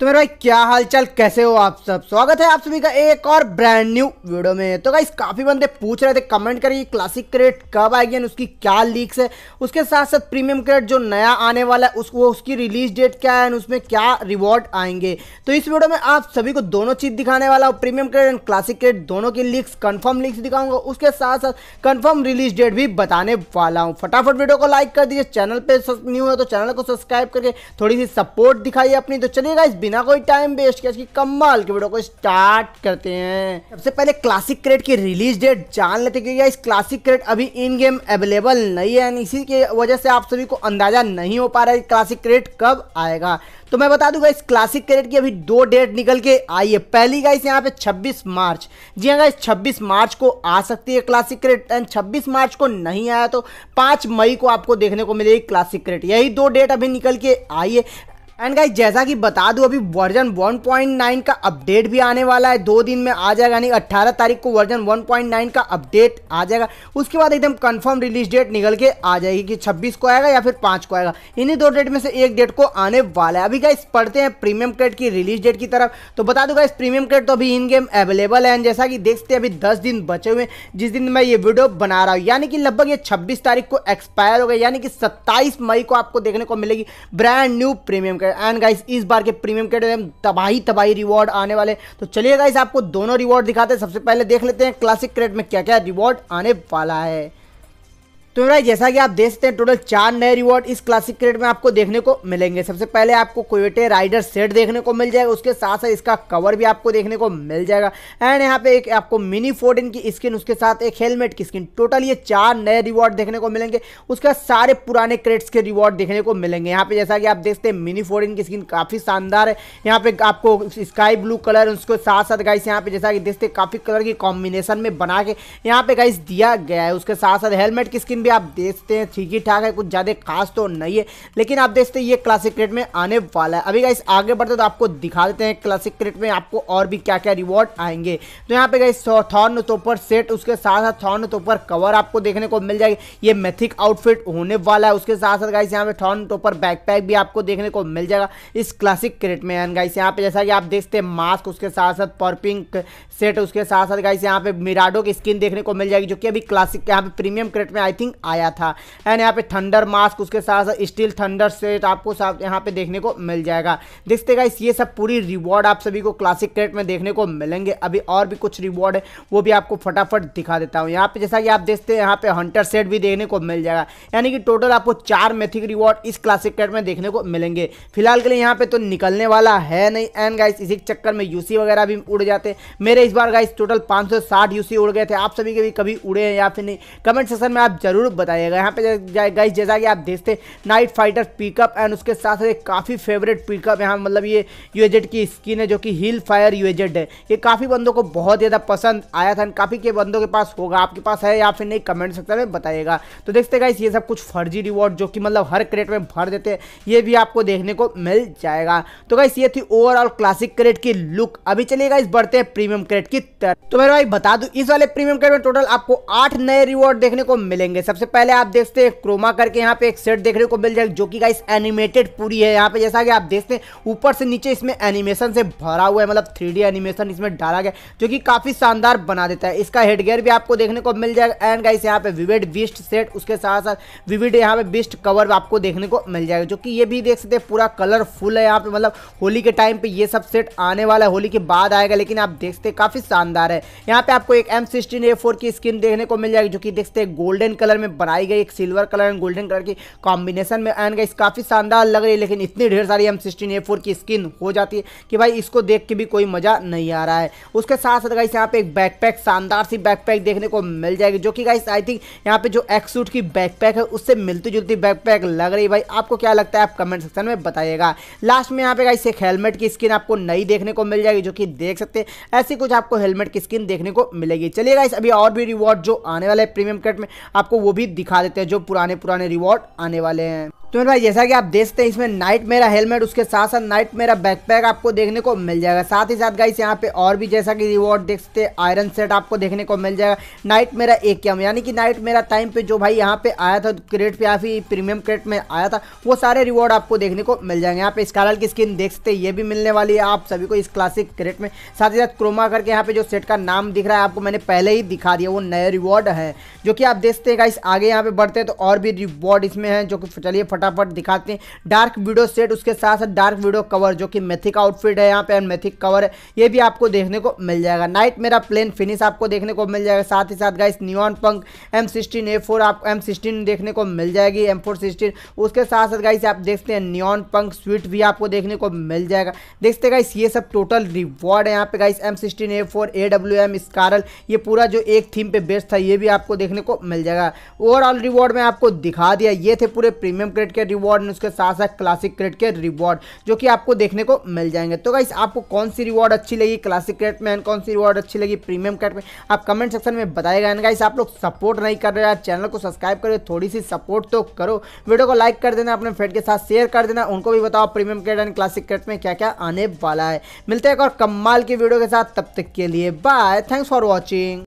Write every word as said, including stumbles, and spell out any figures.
तो मेरे भाई क्या हालचाल, कैसे हो आप सब। स्वागत है आप सभी का एक और ब्रांड न्यू वीडियो में। तो गाइस काफ़ी बंदे पूछ रहे थे, कमेंट करिए क्लासिक क्रेट कब आएगी एंड उसकी क्या लीक्स है, उसके साथ साथ प्रीमियम क्रेट जो नया आने वाला है उसको उसकी रिलीज डेट क्या है एंड उसमें क्या रिवॉर्ड आएंगे। तो इस वीडियो में आप सभी को दोनों चीज़ दिखाने वाला हूँ, premium crate and classic crate दोनों की लीक्स, कन्फर्म लीक्स दिखाऊंगा, उसके साथ साथ कन्फर्म रिलीज डेट भी बताने वाला हूँ। फटाफट वीडियो को लाइक कर दीजिए, चैनल पर न्यू है तो चैनल को सब्सक्राइब करके थोड़ी सी सपोर्ट दिखाइए अपनी। तो चलिए गाइस बिना कोई टाइम वेस्ट किए कमाल के वीडियो को स्टार्ट करते हैं। सबसे पहले क्लासिक क्रेट की रिलीज डेट जान लेते हैं, क्योंकि क्लासिक क्रेट अभी इन गेम अवेलेबल नहीं है, इसी की वजह से आप सभी को अंदाजा नहीं हो पा रहा है क्लासिक क्रेट कब आएगा। तो मैं बता दूंगा इस क्लासिक क्रेट की अभी दो डेट निकल के आई है। पहली गाइस यहाँ पे छब्बीस मार्च, जी हाँ गाइस छब्बीस मार्च को आ सकती है क्लासिक क्रेट एंड छब्बीस मार्च को नहीं आया तो पाँच मई को आपको देखने को मिलेगी क्लासिक क्रेट। यही दो डेट अभी निकल के आई है। एंड गाइस जैसा कि बता दूं अभी वर्जन वन पॉइंट नाइन का अपडेट भी आने वाला है, दो दिन में आ जाएगा, यानी अट्ठारह तारीख को वर्जन वन पॉइंट नाइन का अपडेट आ जाएगा। उसके बाद एकदम कंफर्म रिलीज डेट निकल के आ जाएगी कि छब्बीस को आएगा या फिर पाँच को आएगा, इन्हीं दो डेट में से एक डेट को आने वाला है। अभी गाइस पढ़ते हैं प्रीमियम क्रेट की रिलीज डेट की तरफ। तो बता दूं गाइस प्रीमियम क्रेट तो अभी इन गेम अवेलेबल है एंड जैसा कि देखते हैं अभी दस दिन बचे हुए हैं जिस दिन मैं ये वीडियो बना रहा हूँ, यानी कि लगभग ये छब्बीस तारीख को एक्सपायर हो गया, यानी कि सत्ताईस मई को आपको देखने को मिलेगी brand new premium. And guys इस बार के प्रीमियम क्रेट में तबाही तबाही रिवॉर्ड आने वाले। तो चलिए गाइस आपको दोनों रिवॉर्ड दिखाते हैं। सबसे पहले देख लेते हैं क्लासिक क्रेट में क्या क्या रिवॉर्ड आने वाला है। तो भाई जैसा कि आप देख सकते हैं टोटल चार नए रिवॉर्ड इस क्लासिक क्रेट में आपको देखने को मिलेंगे। सबसे पहले आपको कोयोटे राइडर सेट देखने को मिल जाएगा, उसके साथ साथ इसका कवर भी आपको देखने को मिल जाएगा एंड यहाँ पे एक आपको मिनी फोर्टिन की स्किन, उसके साथ एक हेलमेट की स्किन। टोटल ये चार नए रिवॉर्ड देखने को मिलेंगे, उसके सारे पुराने क्रेट्स के रिवॉर्ड देखने को मिलेंगे। यहाँ पे जैसा कि आप देखते हैं मिनी फोर्टिन की स्किन काफ़ी शानदार है, यहाँ पे आपको स्काई ब्लू कलर, उसके साथ साथ गाइस यहाँ पे जैसा कि देखते हैं काफ़ी कलर की कॉम्बिनेशन में बना के यहाँ पे गाइस दिया गया है। उसके साथ साथ हेलमेट की स्किन आप देखते हैं ठीक ही ठाक है, कुछ ज्यादा खास तो नहीं है, लेकिन आप देखते हैं ये क्लासिक क्रेट में आने वाला है। अभी गाइस आगे बढ़ते तो आपको दिखा देते हैं क्लासिक क्रेट में आपको और भी क्या क्या रिवॉर्ड आएंगे। तो यहाँ पे गाइस थॉर्न टॉपर सेट, उसके साथ साथ थॉर्न टॉपर कवर आपको देखने को मिल जाएगी, ये मैथिक आउटफिट होने वाला है। उसके साथ साथ गाइस यहाँ पे थॉर्न टॉपर बैकपैक भी आपको देखने को मिल जाएगा इस क्लासिक क्रेट में। एंड गाइस यहाँ पे जैसा कि आप देखते हैं मास्क, उसके साथ साथ पर्पिंग सेट, उसके साथ साथ गाइस यहाँ पे मिराडो की स्किन देखने को मिल जाएगी जो कि अभी क्लासिक यहाँ पे प्रीमियम क्रेट में आई थिंक आया था। एंड यहाँ पे थंडर मास्क, उसके साथ साथ स्टील थंडर सेट आपको साथ यहाँ पे देखने को मिल जाएगा। देखते गाइस ये सब पूरी रिवॉर्ड आप सभी को क्लासिक क्रेट में देखने को मिलेंगे। अभी और भी कुछ रिवॉर्ड है वो भी आपको फटाफट दिखा देता हूँ। यहाँ पे जैसा कि आप देखते हैं यहाँ पे हंटर सेट भी देखने को मिल जाएगा, यानी कि टोटल आपको चार मेथिक रिवॉर्ड इस क्लासिक क्रेट में देखने को मिलेंगे। फिलहाल के लिए यहाँ पे तो निकलने वाला है नहीं। एंड गाइस इसी चक्कर में यूसी वगैरह भी उड़ जाते, मेरे इस बार गाइस टोटल पाँच सौ साठ यूसी उड़ गए थे। आप सभी के भी कभी उड़े हैं या फिर नहीं, कमेंट सेक्शन में आप जरूर बताइएगा। यहाँ पे गाइस जैसा कि आप देखते नाइट फाइटर पिकअप एंड उसके साथ साथ एक काफ़ी फेवरेट पिकअप यहाँ मतलब ये यूएजेड की स्किन है जो कि हिल फायर यूएजेड है, ये काफ़ी बंदों को बहुत ज़्यादा पसंद आया था, काफ़ी के बंदों के पास होगा, आपके पास है या फिर नहीं कमेंट सेक्शन में बताइएगा। तो देखते गाइस ये सब कुछ फर्जी रिवॉर्ड जो कि मतलब हर क्रेट में भर देते हैं, ये भी आपको देखने को मिल जाएगा। तो गाइस ये थी ओवरऑल क्लासिक क्रेट की लुक। अभी चलिए गाइस बढ़ते हैं प्रीमियम क्रेट की तरफ। तो मेरे भाई बता दूं इस वाले प्रीमियम क्रेट में टोटल आपको आठ नए रिवॉर्ड देखने को मिलेंगे। सबसे पहले आप देखते हैं क्रोमा करके यहाँ पे एक सेट देखने को मिल जाएगा जो कि गाइस एनिमेटेड पूरी है। यहाँ पे जैसा कि आप देखते हैं ऊपर से नीचे इसमें एनिमेशन से भरा हुआ है, मतलब थ्री डी एनिमेशन इसमें डाला गया जो कि काफी शानदार बना देता है। इसका हेडगियर भी आपको देखने को मिल जाएगा। एंड गाइस यहाँ पे विविड बीस्ट सेट, उसके साथ साथ विविड यहाँ पे बीस्ट कवर आपको देखने को मिल जाएगा जो कि ये भी देख सकते हैं पूरा कलरफुल है। यहाँ पे मतलब होली के टाइम पे ये सब सेट आने वाला है, होली के बाद आएगा, लेकिन आप देखते हैं काफी शानदार है। यहाँ पे आपको एक एम सिक्सटीन ए फोर की स्किन देखने को मिल जाएगी जो कि देखते हैं गोल्डन कलर में बनाई गई, एक silver colour and golden colour की कॉम्बिनेशन में। एंड गाइस काफी शानदार लग रही है, लेकिन इतनी ढेर सारी एम सिक्सटीन ए फोर की स्किन हो जाती है कि भाई इसको देख के भी कोई मजा नहीं आ रहा है। उसके साथ साथ गाइस यहाँ पे एक बैकपैक, शानदार सी बैकपैक देखने को मिल जाएगी जो कि गाइस आई थिंक यहाँ पे जो एक्सूट की बैकपैक है उससे मिलती जुलती बैकपैक लग रही है। भाई आपको क्या लगता है आप कमेंट सेक्शन में बताइएगा। लास्ट में यहाँ पे गाइस एक हेलमेट की स्किन आपको नई देखने को मिल जाएगी जो कि देख सकते हैं, ऐसी कुछ आपको हेलमेट की स्किन देखने को मिलेगी। चलिए गाइस अभी और भी रिवॉर्ड जो आने वाला है प्रीमियम क्रेट में आपको वो भी दिखा देते हैं जो पुराने पुराने रिवॉर्ड आने वाले हैं। तो मेरे भाई जैसा कि आप देखते हैं इसमें नाइट मेरा हेलमेट उसके साथ साथ नाइट मेरा बैकपैक आपको देखने को मिल जाएगा। साथ ही साथ गाइस यहाँ पे और भी जैसा कि रिवॉर्ड देखते हैं आयरन सेट आपको देखने को मिल जाएगा। नाइट मेरा एक क्या यानी कि नाइट मेरा टाइम पे जो भाई यहाँ पे आया था क्रेट पे या फिर प्रीमियम क्रेट में आया था वो सारे रिवॉर्ड आपको देखने को मिल जाएंगे। यहाँ पे स्कारल की स्किन देखते ये भी मिलने वाली है आप सभी को इस क्लासिक क्रेट में। साथ ही साथ क्रोमा करके यहाँ पे जो सेट का नाम दिख रहा है आपको मैंने पहले ही दिखा दिया वो नए रिवॉर्ड है जो कि आप देखते हैं गाइस। आगे यहाँ पे बढ़ते हैं तो और भी रिवॉर्ड इसमें है जो कि चलिए फटाफट दिखाते हैं। डार्क वीडियो सेट उसके साथ साथ डार्क वीडियो कवर जो कि मैथिक आउटफिट है यहाँ पे और मैथिक कवर है ये भी आपको देखने को मिल जाएगा। नाइट मेरा प्लेन फिनिश आपको देखने को मिल जाएगा। साथ ही साथ गाइस नियॉन पंख एम सिक्सटीन ए फोर आप एम सिक्सटीन देखने को मिल जाएगी एम फोर सिक्सटीन। उसके साथ साथ गाइस आप देखते हैं नियॉन पंख स्वीट भी आपको देखने को मिल जाएगा। देखते हैं गाइस ये सब टोटल रिवॉर्ड है यहाँ पे guys M sixteen A four A W M स्कारल ये पूरा जो एक थीम पे बेस्ड था ये भी आपको देखने को मिल जाएगा। ओवरऑल रिवॉर्ड में आपको दिखा दिया ये थे पूरे प्रीमियम क्रेट के रिवॉर्ड में उसके साथ साथ क्लासिक क्रेट के रिवॉर्ड जो कि आपको देखने को मिल जाएंगे। तो गाइस आपको कौन सी रिवॉर्ड अच्छी लगी क्लासिक क्रेट में एंड कौन सी रिवॉर्ड अच्छी लगी प्रीमियम क्रेट में आप कमेंट सेक्शन में बताएगा। एंड गाइस आप लोग सपोर्ट नहीं कर रहे यार चैनल को सब्सक्राइब करो थोड़ी सी सपोर्ट तो करो। वीडियो को लाइक कर देना अपने फ्रेंड के साथ शेयर कर देना उनको भी बताओ premium crate and classic crate में क्या क्या आने वाला है। मिलते हैं एक और कमाल की वीडियो के साथ तब तक के लिए बाय थैंक्स फॉर वॉचिंग।